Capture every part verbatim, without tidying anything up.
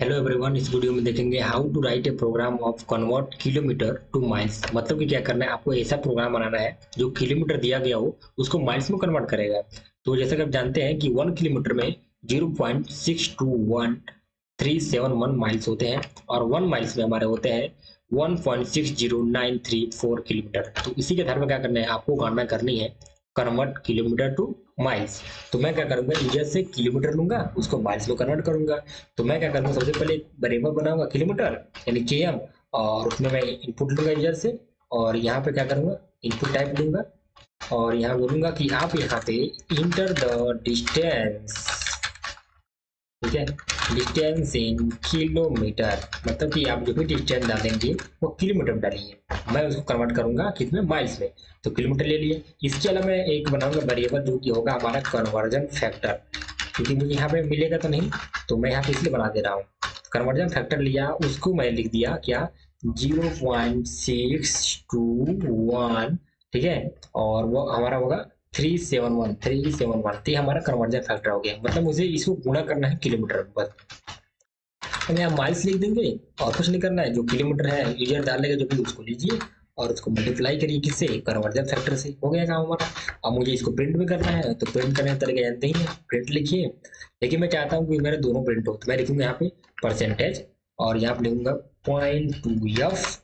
Hello everyone, इस video में देखेंगे how to write a program of convert kilometre to miles. मतलब कि क्या करना है, आपको ऐसा प्रोग्राम बनाना है जो किलोमीटर दिया गया हो उसको माइल्स में कन्वर्ट करेगा। तो जैसा कि आप जानते हैं कि वन किलोमीटर में zero point six two one three seven one miles होते हैं और वन माइल्स में हमारे होते हैं one point six zero nine three four kilometre. तो इसी के आधार में क्या करना है, आपको गणना करनी है कन्वर्ट किलोमीटर टू माइल्स। तो मैं क्या करूंगा, यूजर से किलोमीटर लूंगा, उसको माइल्स में कन्वर्ट करूंगा। तो मैं क्या करूंगा, सबसे पहले वेरिएबल बनाऊंगा किलोमीटर यानी केएम, और उसमें मैं इनपुट लूंगा यूजर से। और यहाँ पे क्या करूंगा, इनपुट टाइप दूंगा और यहाँ बोलूंगा कि आप यहाँ पे इंटर द डिस्टेंस, ठीक है, डिस्टेंस इन किलोमीटर। मतलब कि आप जो भी डिस्टेंस डालेंगे वो किलोमीटर में डालिए। मैं उसको कन्वर्ट करूंगा कितने, माइल्स में, तो किलोमीटर ले लिए। इसके अलावा मैं एक बनाऊंगा वेरिएबल जो कि होगा हमारा कन्वर्जन फैक्टर, क्योंकि मुझे यहाँ पे मिलेगा तो नहीं, तो मैं यहाँ पे इसलिए बना दे रहा हूँ। कन्वर्जन फैक्टर लिया, उसको मैं लिख दिया क्या, zero point six two one, ठीक है, और वो हमारा होगा three seven one three seven one. ये हमारा कन्वर्जन फैक्टर हो गया। मतलब मुझे इसको गुणा करना है किलोमीटर पर। हम यहाँ माइल्स लिख देंगे और कुछ नहीं करना है, जो किलोमीटर है यूजर डालेगा जो भी, उसको लीजिए और उसको मल्टीप्लाई करिए किससे, कन्वर्जन फैक्टर से। हो गया काम हमारा। अब मुझे इसको प्रिंट भी करना है, तो प्रिंट करने का तरीका जानते ही है, प्रिंट लिखिए। लेकिन मैं चाहता हूँ कि मेरे दोनों प्रिंट हो, तो मैं लिखूंगा यहाँ पे परसेंटेज और यहाँ पे लिखूंगा पॉइंट टू एफ,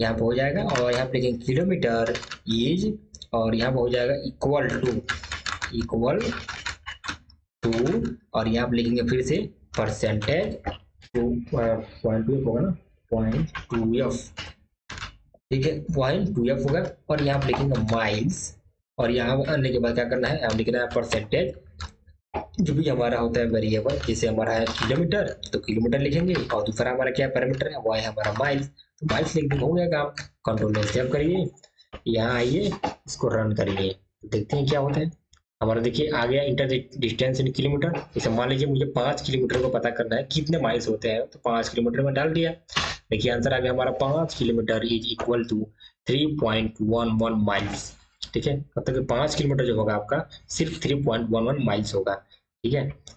यहाँ पे हो जाएगा। और यहाँ पे लिखेंगे किलोमीटर इज, और यहाँ पे हो जाएगा इक्वल टू इक्वल टू और यहाँ पे लिखेंगे फिर से percentage two point two F होगा ना, पॉइंट टू एफ, ठीक है, पॉइंट टू एफ होगा। और यहाँ पे लिखेंगे माइल्स, और यहाँ आने के बाद क्या करना है, हम लिखना है परसेंटेज जो भी हमारा होता है वेरिएबल, जैसे हमारा है किलोमीटर तो किलोमीटर लिखेंगे, और दूसरा हमारा क्या पैरामीटर है, वाई हमारा माइल्स, तो माइल्स लिख देंगे। हो गया काम। कंट्रोल सेव करिए, यहाँ आइए, इसको रन करिए, देखते हैं क्या होता है हमारा। देखिए आ गया इंटर डिस्टेंस इन किलोमीटर। जैसे मान लीजिए मुझे पाँच किलोमीटर को पता करना है कितने माइल्स होते हैं, तो पाँच किलोमीटर में डाल दिया। देखिए आंसर आ गया हमारा पाँच kilometre is equal to three point one one miles, ठीक है। मतलब पाँच किलोमीटर जो होगा आपका सिर्फ three point one one miles होगा, ठीक है।